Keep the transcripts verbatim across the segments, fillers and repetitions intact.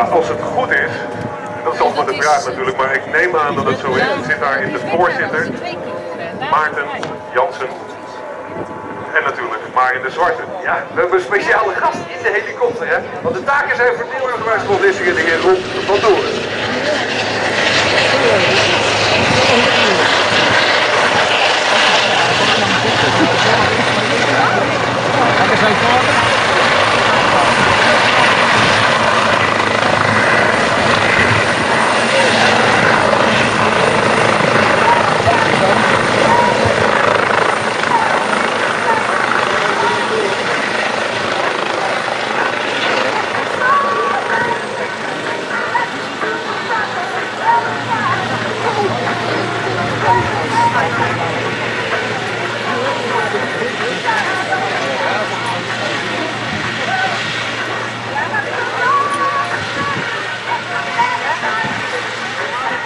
Nou, als het goed is, dat is altijd maar de vraag natuurlijk, maar ik neem aan dat het zo is. Ik zit daar in de voorzitter, Maarten Jansen en natuurlijk, maar in de zwarte. Ja, we hebben een speciale gast in de helikopter, hè? Want de taken zijn verdeeld door de Vlissingen, de heer Roep van Doorn.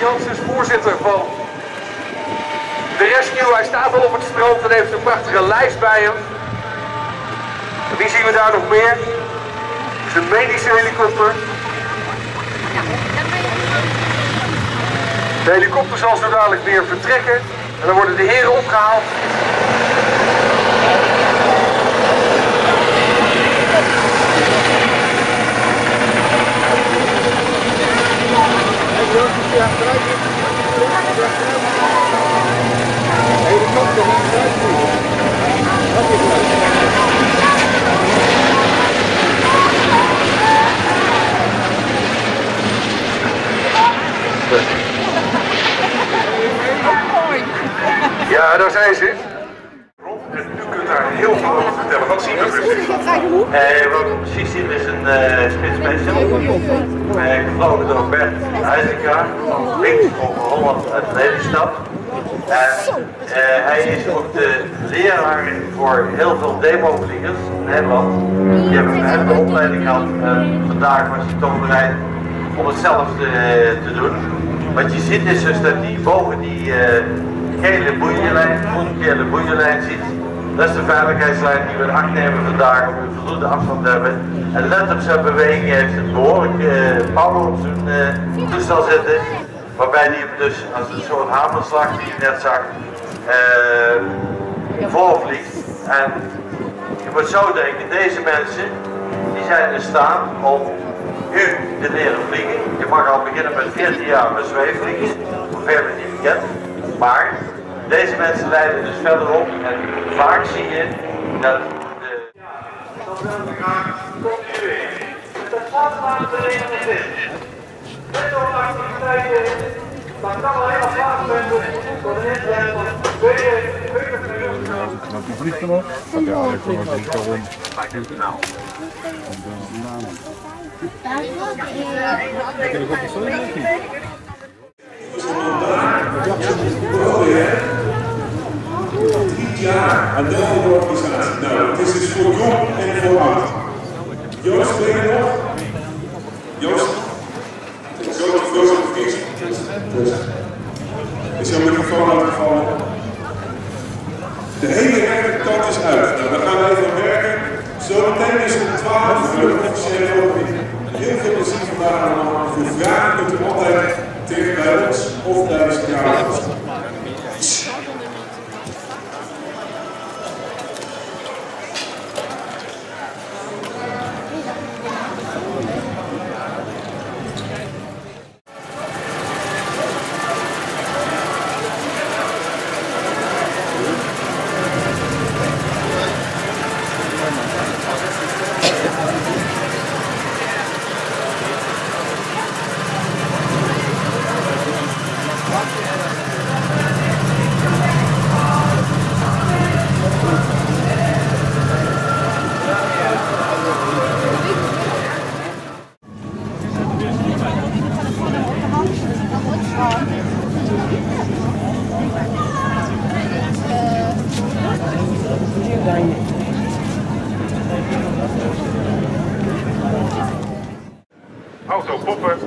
Jans is voorzitter van de rescue. Hij staat al op het strand en heeft een prachtige lijst bij hem. Wie zien we daar nog meer? Het is een medische helikopter. De helikopter zal zo dadelijk weer vertrekken en dan worden de heren opgehaald. Ja, daar zijn ze. Rob, en u kunt daar heel veel over vertellen. Wat zien we precies? Eh, wat we precies zien is een uh, spitsspecial. Eh, gevlogen door Bert Huizenkraag van links over Holland uit Lelystad. Uh, uh, hij is ook de leraar voor heel veel demovliegers in Nederland. Die hebben een hele opleiding gehad. Uh, vandaag was hij toch bereid om het zelf te, uh, te doen. Wat je ziet is dus dat die boven die uh, gele boeienlijn, groen-gele boeienlijn ziet. Dat is de veiligheidslijn die we in acht nemen vandaag om een voldoende afstand te hebben. En let op zijn beweging, heeft een behoorlijk uh, power op zijn uh, toestel zitten. Waarbij hij hem dus als een soort hamerslag die je net zag uh, voorvliegt. En je moet zo denken, deze mensen die zijn in staat om nu te leren vliegen. Je mag al beginnen met veertien jaar met zweefvliegen, hoeveel we niet bekend. Maar deze mensen leiden dus verder op en vaak zie je dat de... Ja, dat willen we graag continueren. Dat gaat maar de reden. Met zo'n activiteiten, dan kan er helemaal plaats zijn voor de inzijden van tweeëntwintig minuten. Wat vliegt er nog? Ja, dat komt ook niet rond. Heb je nog wat te zeggen? Aan de organisatie. Nou, het is dus voor jong en voor oud. Joost, ben je nog? Joost? Zo of Joost op verkeerd? Is jouw microfoon uitgevallen? De hele rechterkant is uit. Nou, we gaan even werken. Zometeen is het twaalf uur officieel open. Heel veel plezier vandaag allemaal. Voor vragen kunt u altijd tegen bij ons of bij de jaren. Auto Poppen,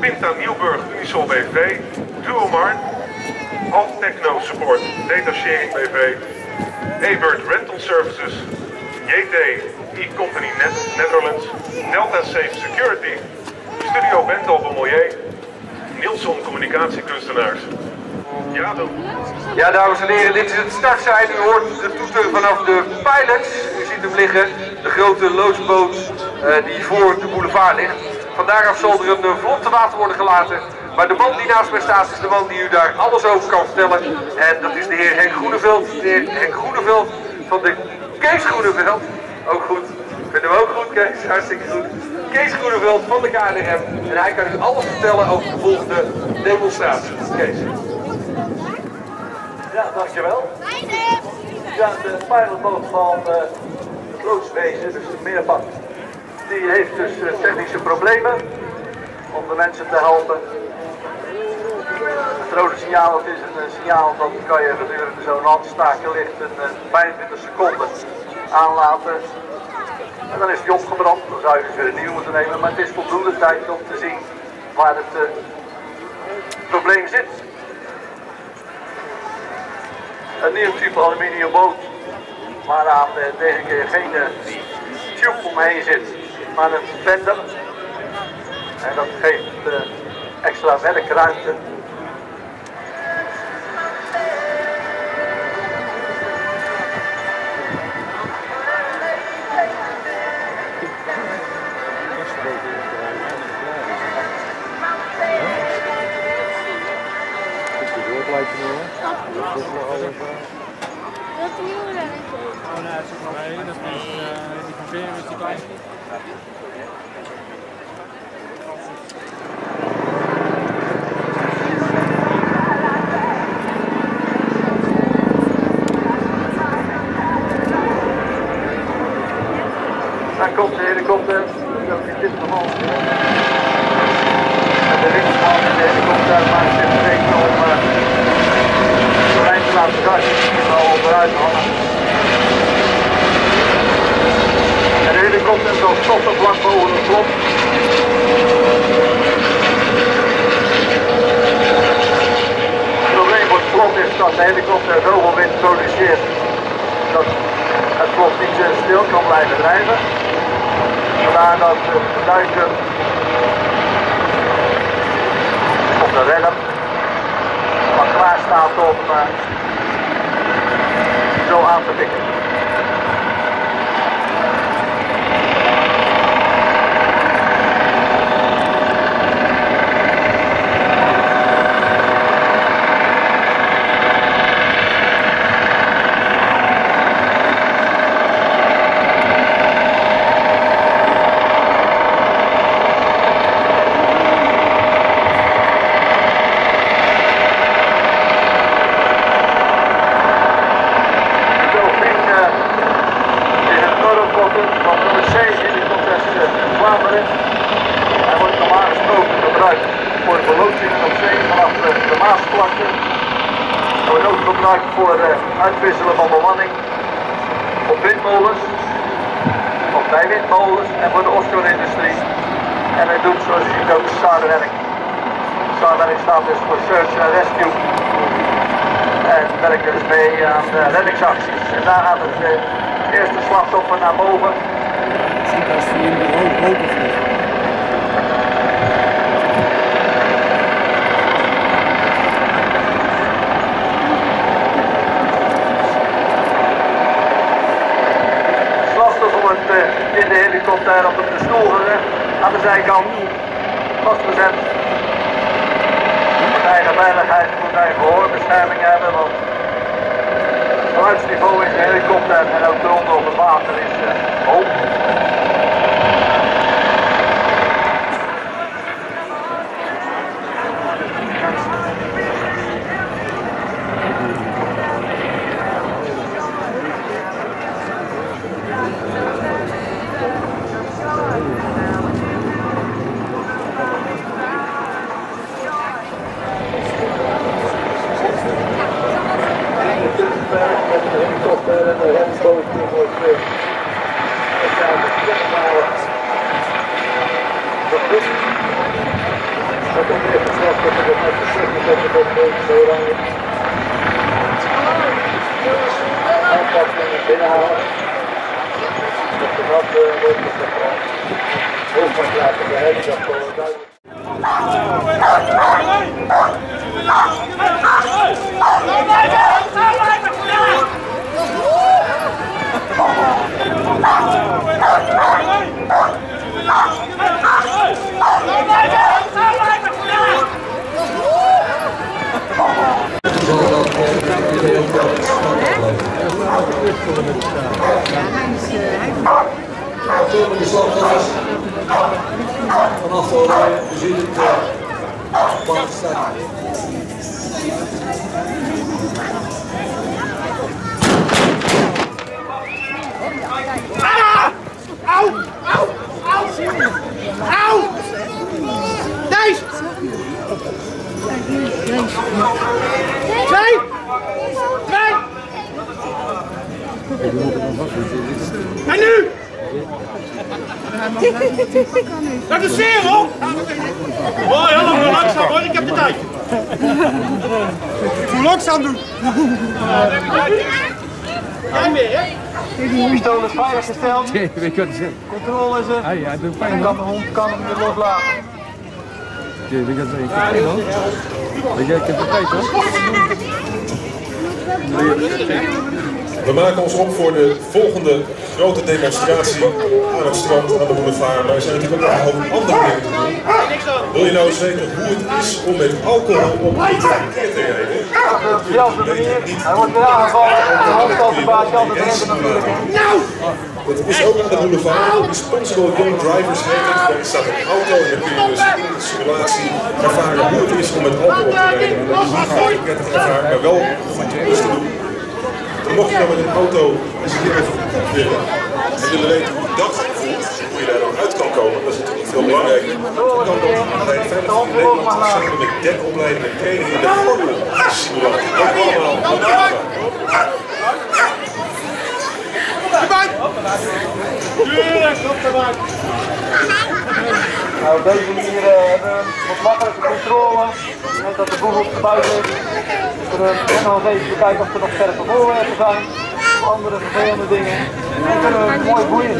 Pinta Nieuwburg, Unisol B V, Duomar, Alt Techno Support, Detachering B V, Ebert Rental Services, J T E Company Net Netherlands, Delta Safe Security, Studio Bento Sommelier, Nielson Communicatiekunstenaars. Ja, dan. Ja, dames en heren, dit is het startsein. U hoort de toeter vanaf de pilots. U ziet hem liggen, de grote loodsboot uh, die voor de boulevard ligt. Vandaaraf zal er een vlot te water worden gelaten. Maar de man die naast mij staat is de man die u daar alles over kan vertellen. En dat is de heer Henk Groeneveld. De heer Henk Groeneveld van de Kees Groeneveld. Ook goed. Vinden we ook goed, Kees. Hartstikke goed. Kees Groeneveld van de K N R M. En hij kan u alles vertellen over de volgende demonstratie. Kees. Ja, dankjewel. Ja, de pilotboot van uh, Klootswezen, dus de meerpak, die heeft dus uh, technische problemen om de mensen te helpen. Het rode signaal, dat is een uh, signaal dat kan je gedurende zo'n handstaken licht een uh, vijfentwintig seconden aanlaten. En dan is die opgebrand, dan zou je dus weer een nieuw moeten nemen. Maar het is voldoende tijd om te zien waar het uh, probleem zit. Een nieuw type aluminium boot, waaraan uh, deze keer geen uh, tube omheen zit, maar een fender. En dat geeft uh, extra werkruimte. Nee, dat is die van Veren, is die bij. Daar komt de helikopter. Dat is in dit geval. En de ring van de helikopter maakt zich direct om de terrein te laten starten. Die is al onderuit hangen. En zo stopt het vlak boven het vlot. Het probleem voor het vlot is dat de helikopter zoveel wind produceert dat het vlot niet stil kan blijven drijven. Vandaar dat de duiker op de redder wat klaar staat om uh, zo aan te pikken. Voor uh, uitwisselen van bemanning op windmolens, of bij windmolens en voor de offshore-industrie. En hij doet zoals je ziet ook SAR-werk. SAR-werk staat dus voor Search and Rescue. En werken dus mee aan de reddingsacties. En daar gaat het uh, eerste slachtoffer naar boven. Het ziet als die in de hoogte vliegen. In de helikopter op de stoel gelegd, aan de zijkant vastgezet. Voor eigen veiligheid moet hij gehoorbescherming hebben, want het geluidsniveau in de helikopter en ook de ronde op het water is uh, hoog. Binnenhalen. Dat de rat wordt gebracht. Ook maar laten we hebben dat we zien het qua staan. Au! Au! Au! Au! Thijs! Twee! Twee! En nu! Dat is zeer hoor! Oh, heel langzaam hoor, ik heb de tijd. Hoe langzaam doen? Kijk meer, hè? Pistool is veilig gesteld. Controle is er. En dat de hond kan hem weer loslaten. Oké, ik heb de tijd hoor. Ik heb de tijd hoor. We maken ons op voor de volgende grote demonstratie aan het strand, aan de boulevard. Wij zijn natuurlijk ook nog op andere dingen. Wil je nou eens weten hoe het is om met alcohol op de verkeer te rijden? Op dezelfde manier. Hij wordt weer aangevallen. De hoofdstadbaas kan het renten natuurlijk. Het is ook aan de boulevard. Responsible Young Drivers heet het. Er staat een auto en dan kun je dus in de simulatie ervaren hoe het is om met alcohol te rijden. En dat is een grote kettinggevaar, maar wel goed kennis te doen. Mocht je dan met een auto eens een keer even willen en willen weten hoe dat voelt, hoe je daar dan uit kan komen, dat is natuurlijk veel belangrijker. Je kan dan alleen verder van Nederland samen met dekopleidingen, trainingen, de vormen, simulatie. Dat is allemaal vandaag. Nou, op deze manier hebben we wat makkelijke controle. Net dat de boel op de buiten is. Dus we kunnen nog eens even kijken of er nog verder voorwerpen zijn. Of andere vervelende dingen. En dan kunnen we mooi boeien.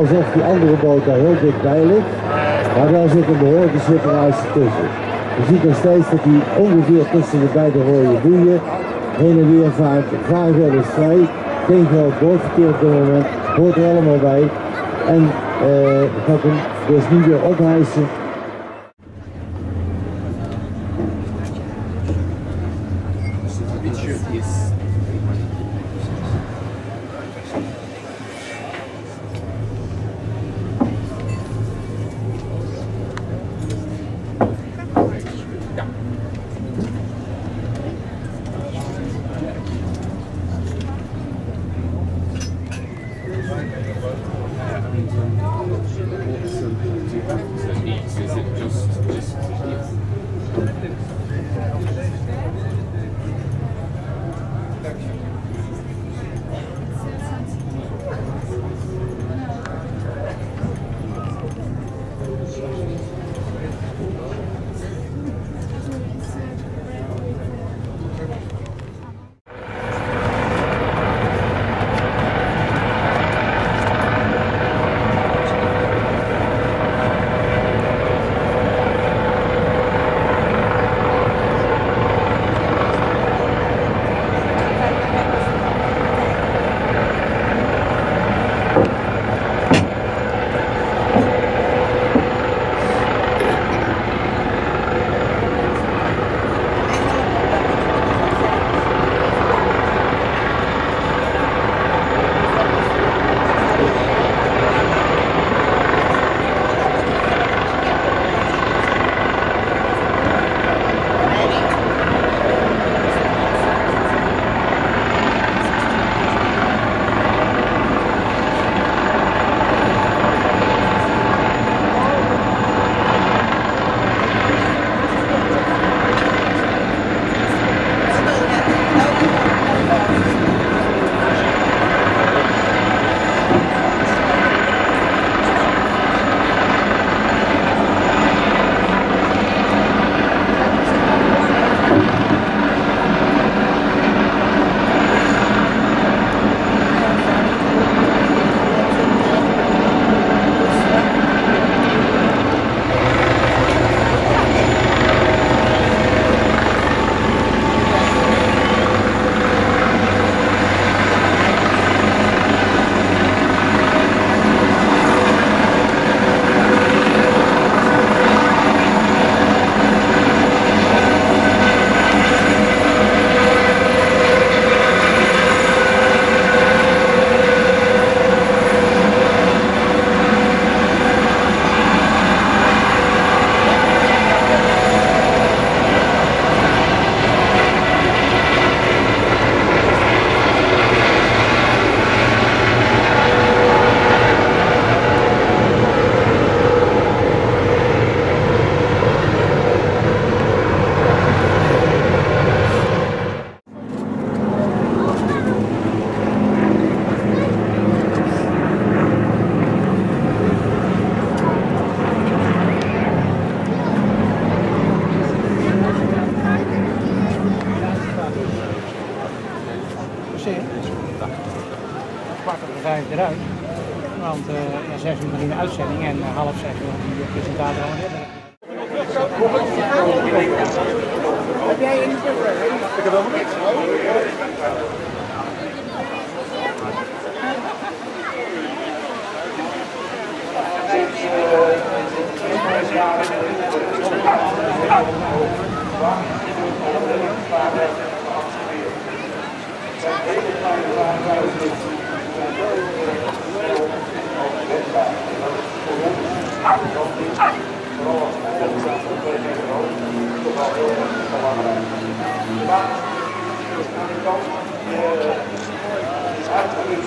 Alsof die andere boot daar heel dichtbij ligt, maar daar zit een behoorlijke slipperhuis tussen. Je ziet nog steeds dat hij ongeveer tussen de beide rode boeien heen en weer vaart. Vaarwel is vrij, geen geld doorverkeer op dit moment, hoort er allemaal bij. En eh, gaat hem dus niet weer ophijsen. kwart op de vijf eruit. Want uh, ja, zes uur begint de uitzending en uh, half zes uur die presentator aan hebben. Heb jij een Ik heb wel niks. Thank you.